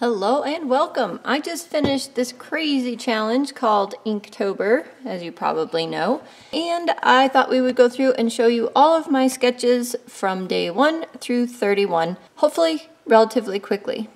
Hello and welcome. I just finished this crazy challenge called Inktober, as you probably know, and I thought we would go through and show you all of my sketches from day 1 through 31, hopefully relatively quickly.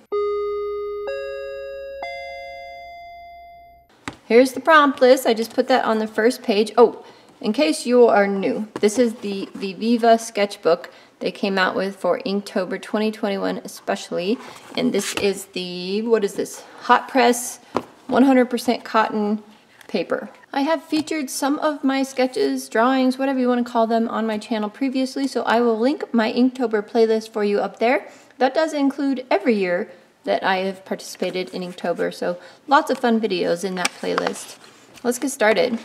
Here's the prompt list. I just put that on the first page. Oh, in case you are new, this is the Viviva sketchbook they came out with for Inktober 2021 especially, and this is the, what is this, hot press 100% cotton paper. I have featured some of my sketches, drawings, whatever you want to call them, on my channel previously, so I will link my Inktober playlist for you up there. That does include every year that I have participated in Inktober, so lots of fun videos in that playlist. Let's get started.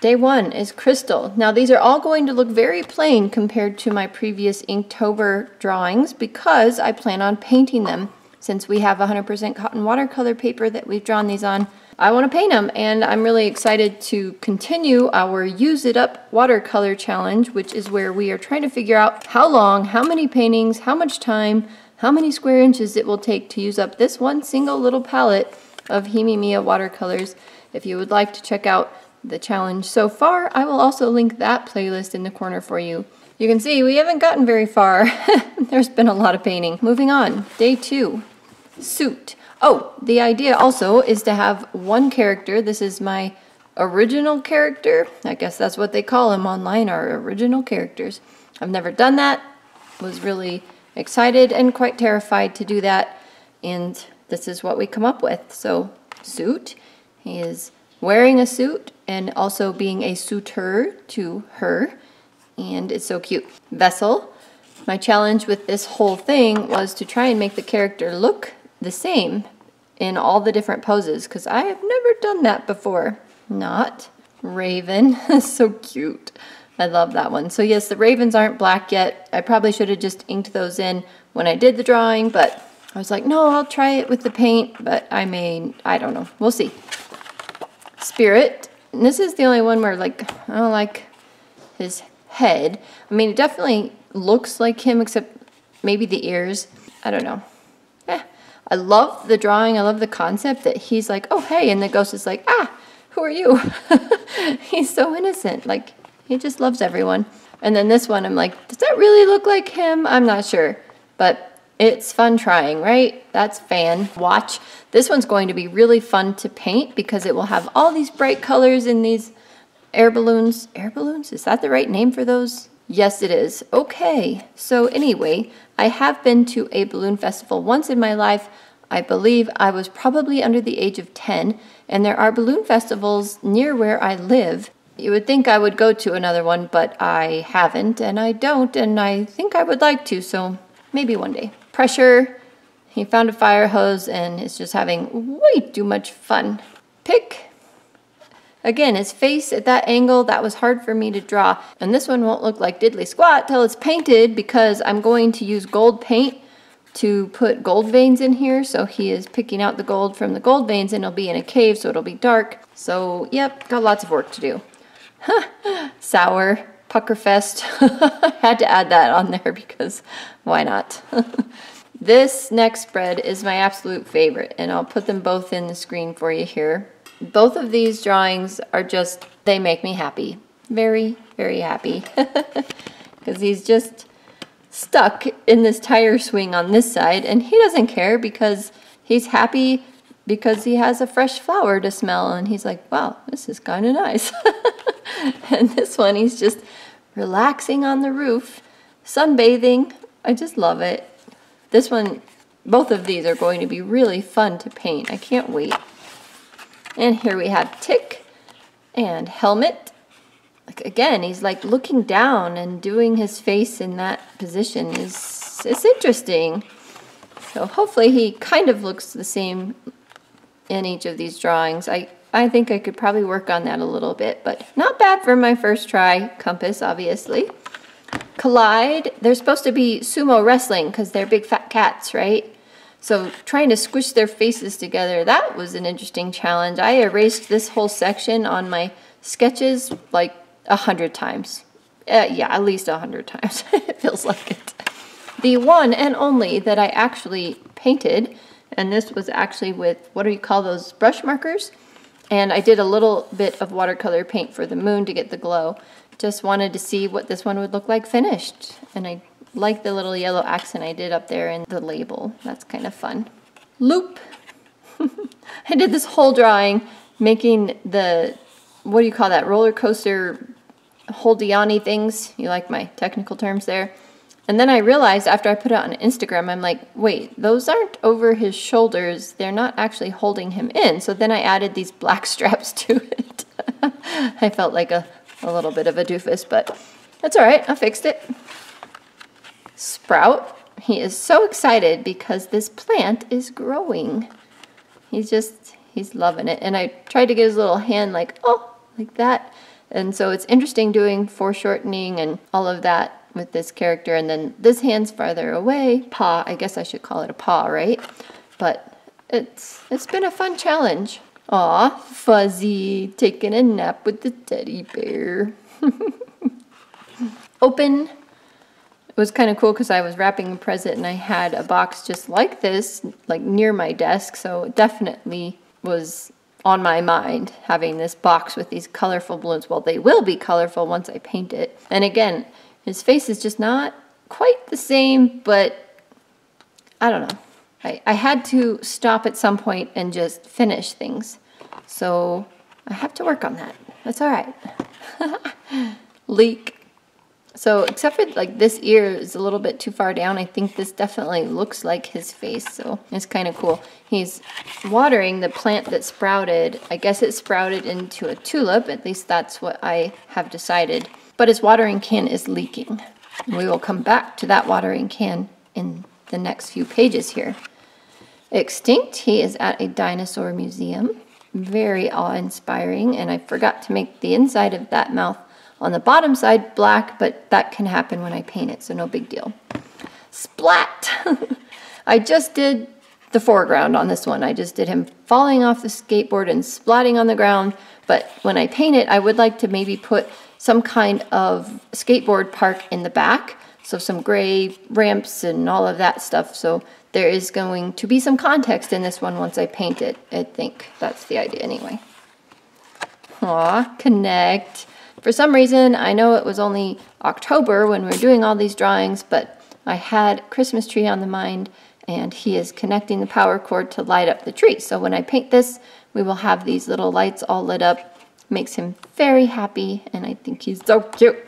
Day 1 is crystal. Now these are all going to look very plain compared to my previous Inktober drawings because I plan on painting them. Since we have 100% cotton watercolor paper that we've drawn these on, I want to paint them, and I'm really excited to continue our Use It Up watercolor challenge, which is where we are trying to figure out how long, how many paintings, how much time, how many square inches it will take to use up this one single little palette of Himi Mia watercolors. If you would like to check out the challenge so far, I will also link that playlist in the corner for you. You can see we haven't gotten very far. There's been a lot of painting. Moving on, day 2, suit. Oh, the idea also is to have one character. This is my original character. I guess that's what they call them online, our original characters. I've never done that. Was really excited and quite terrified to do that. And this is what we come up with. So, suit. He is wearing a suit and also being a suitor to her, and it's so cute. Vessel. My challenge with this whole thing was to try and make the character look the same in all the different poses, because I have never done that before. Not raven. So cute. I love that one. So yes, the ravens aren't black yet. I probably should have just inked those in when I did the drawing, but I was like, no, I'll try it with the paint, but I mean, I don't know. We'll see. Spirit. And this is the only one where, like, I don't like his head. I mean, it definitely looks like him, except maybe the ears. I don't know. I love the drawing. I love the concept that he's like, oh, hey, and the ghost is like, ah, who are you? He's so innocent. Like, he just loves everyone. And then this one, I'm like, does that really look like him? I'm not sure. But it's fun trying, right? That's fan. Watch. This one's going to be really fun to paint because it will have all these bright colors in these air balloons. Air balloons? Is that the right name for those? Yes, it is. Okay. So anyway, I have been to a balloon festival once in my life. I believe I was probably under the age of 10, and there are balloon festivals near where I live. You would think I would go to another one, but I haven't, and I don't, and I think I would like to, so maybe one day. Pressure. He found a fire hose and is just having way too much fun. Pick. Again, his face at that angle, that was hard for me to draw. And this one won't look like diddly squat till it's painted because I'm going to use gold paint to put gold veins in here. So he is picking out the gold from the gold veins, and it'll be in a cave, so it'll be dark. So yep, got lots of work to do. Sour. Puckerfest. Had to add that on there because why not? This next spread is my absolute favorite, and I'll put them both in the screen for you here. Both of these drawings are just, they make me happy. Very, very happy. Because he's just stuck in this tire swing on this side, and he doesn't care because he's happy because he has a fresh flower to smell, and he's like, wow, this is kind of nice. And this one, he's just relaxing on the roof, sunbathing. I just love it. This one, both of these are going to be really fun to paint. I can't wait. And here we have tick and helmet. Like, again, he's like looking down and doing his face in that position. It's interesting. So hopefully he kind of looks the same in each of these drawings. I think I could probably work on that a little bit, but not bad for my first try. Compass, obviously. Collide. They're supposed to be sumo wrestling because they're big fat cats, right? So trying to squish their faces together, that was an interesting challenge. I erased this whole section on my sketches like 100 times. Yeah, at least 100 times. It feels like it. The one and only that I actually painted and this was actually with, what do you call those, brush markers? And I did a little bit of watercolor paint for the moon to get the glow. Just wanted to see what this one would look like finished. And I like the little yellow accent I did up there in the label. That's kind of fun. Loop. I did this whole drawing making the, what do you call that, roller coaster holdiani things. You like my technical terms there. And then I realized after I put it on Instagram, I'm like, wait, those aren't over his shoulders. They're not actually holding him in. So then I added these black straps to it. I felt like a little bit of a doofus, but that's all right. I fixed it. Sprout. He is so excited because this plant is growing. He's loving it. And I tried to get his little hand like, oh, like that. And so it's interesting doing foreshortening and all of that with this character, and then this hand's farther away. Paw, I guess I should call it a paw, right? But it's been a fun challenge. Aw, Fuzzy taking a nap with the teddy bear. Open. It was kind of cool because I was wrapping a present and I had a box just like this, like near my desk, so it definitely was on my mind having this box with these colorful balloons. Well, they will be colorful once I paint it. And again, his face is just not quite the same, but I don't know. I had to stop at some point and just finish things. So I have to work on that. That's all right. Leek. So except for like this ear is a little bit too far down, I think this definitely looks like his face, so it's kind of cool. He's watering the plant that sprouted. I guess it sprouted into a tulip. At least that's what I have decided. But his watering can is leaking. We will come back to that watering can in the next few pages here. Extinct, he is at a dinosaur museum. Very awe-inspiring, and I forgot to make the inside of that mouth on the bottom side black, but that can happen when I paint it, so no big deal. Splat! I just did the foreground on this one. I just did him falling off the skateboard and splatting on the ground, but when I paint it, I would like to maybe put some kind of skateboard park in the back, so some gray ramps and all of that stuff. So there is going to be some context in this one once I paint it, I think. That's the idea anyway. Aw, connect. For some reason, I know it was only October when we were doing all these drawings, but I had Christmas tree on the mind, and he is connecting the power cord to light up the tree. So when I paint this, we will have these little lights all lit up. Makes him very happy, and I think he's so cute.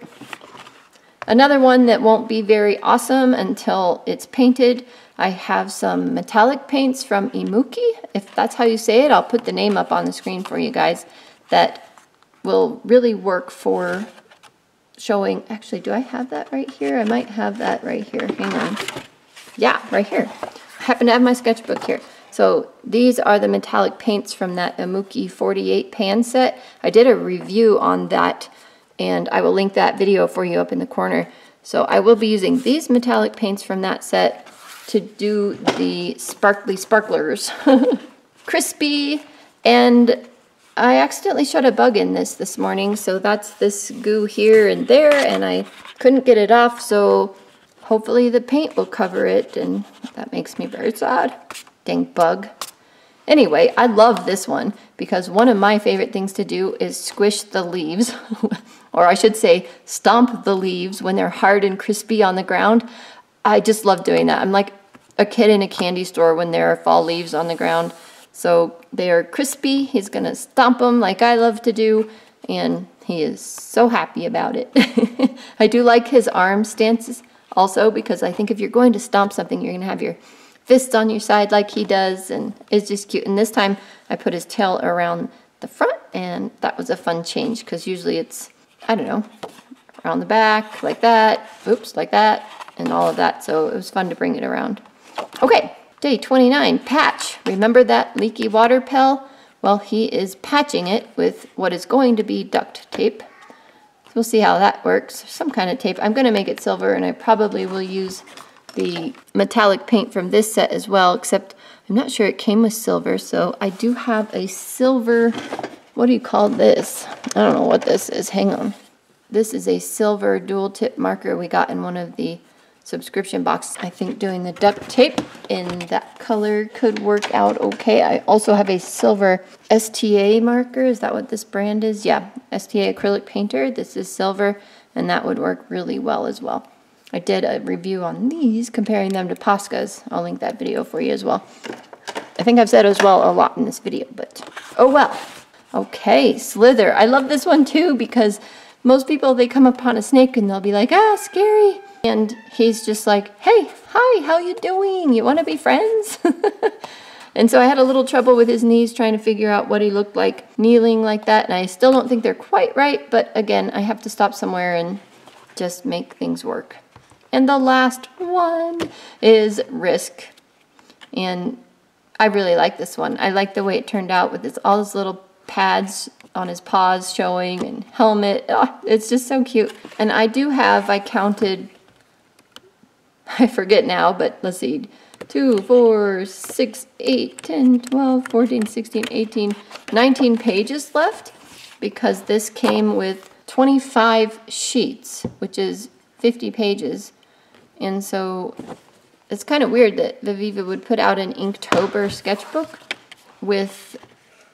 Another one that won't be very awesome until it's painted. I have some metallic paints from Emooqi. If that's how you say it, I'll put the name up on the screen for you guys. That will really work for showing. Actually, do I have that right here? I might have that right here. Hang on. Yeah, right here. I happen to have my sketchbook here. So these are the metallic paints from that Emooqi 48 pan set. I did a review on that, and I will link that video for you up in the corner. So I will be using these metallic paints from that set to do the sparkly sparklers. Crispy, and I accidentally shot a bug in this morning, so that's this goo here and there, and I couldn't get it off, so hopefully the paint will cover it, and that makes me very sad. Dang bug. Anyway, I love this one because one of my favorite things to do is squish the leaves, or I should say stomp the leaves when they're hard and crispy on the ground. I just love doing that. I'm like a kid in a candy store when there are fall leaves on the ground. So they are crispy. He's gonna stomp them like I love to do, and he is so happy about it. I do like his arm stances also because I think if you're going to stomp something, you're gonna have your fists on your side like he does, and it's just cute. And this time I put his tail around the front, and that was a fun change because usually it's, I don't know, around the back like that, oops, like that, and all of that. So it was fun to bring it around. Okay, day 29, patch. Remember that leaky water pail? Well, he is patching it with what is going to be duct tape. So we'll see how that works. Some kind of tape. I'm gonna make it silver, and I probably will use the metallic paint from this set as well, except I'm not sure it came with silver, so I do have a silver, what do you call this? I don't know what this is, hang on. This is a silver dual tip marker we got in one of the subscription box. I think doing the duct tape in that color could work out okay. I also have a silver STA marker. Is that what this brand is? Yeah, STA acrylic painter. This is silver, and that would work really well as well. I did a review on these, comparing them to Posca's. I'll link that video for you as well. I think I've said as well a lot in this video, but oh well. Okay, Slither. I love this one too, because most people, they come upon a snake and they'll be like, ah, scary. And he's just like, hey, hi, how you doing? You want to be friends? And so I had a little trouble with his knees, trying to figure out what he looked like kneeling like that. And I still don't think they're quite right. But again, I have to stop somewhere and just make things work. And the last one is Risk. And I really like this one. I like the way it turned out with this, all these little pads on his paws showing and helmet. Oh, it's just so cute. And I do have, I counted, I forget now, but let's see, 2, 4, 6, 8, 10, 12, 14, 16, 18, 19 pages left, because this came with 25 sheets, which is 50 pages. And so it's kind of weird that Viviva would put out an Inktober sketchbook with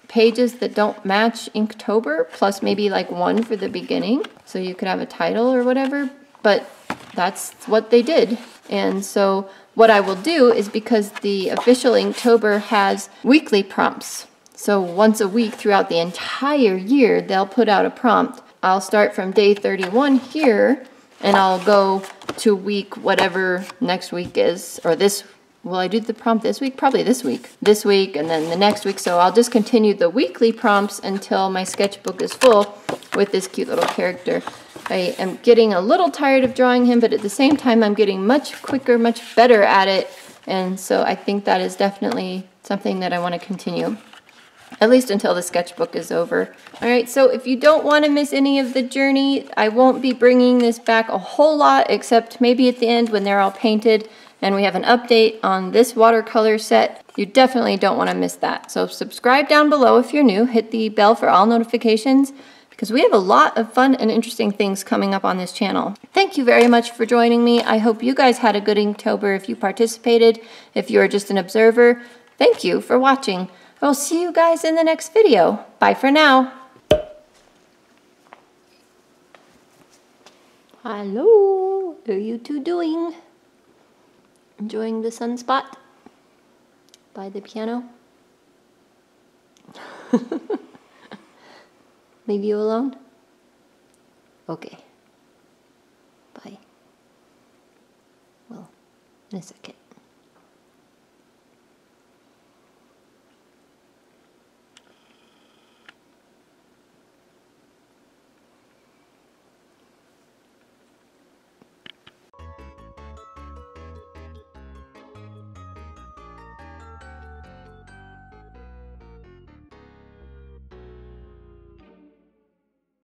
pages that don't match Inktober, plus maybe like one for the beginning, so you could have a title or whatever, but that's what they did. And so what I will do is, because the official Inktober has weekly prompts, so once a week throughout the entire year, they'll put out a prompt. I'll start from day 31 here, and I'll go to week whatever next week is, or this week. Will I do the prompt this week? Probably this week. This week and then the next week. So I'll just continue the weekly prompts until my sketchbook is full with this cute little character. I am getting a little tired of drawing him, but at the same time, I'm getting much quicker, much better at it. And so I think that is definitely something that I want to continue, at least until the sketchbook is over. All right, so if you don't want to miss any of the journey, I won't be bringing this back a whole lot, except maybe at the end when they're all painted. And we have an update on this watercolor set. You definitely don't want to miss that. So subscribe down below if you're new. Hit the bell for all notifications, because we have a lot of fun and interesting things coming up on this channel. Thank you very much for joining me. I hope you guys had a good Inktober if you participated. If you are just an observer, thank you for watching. I'll see you guys in the next video. Bye for now. Hello, how are you two doing? Enjoying the sunspot by the piano? Leave you alone? Okay. Bye. Well, in a second.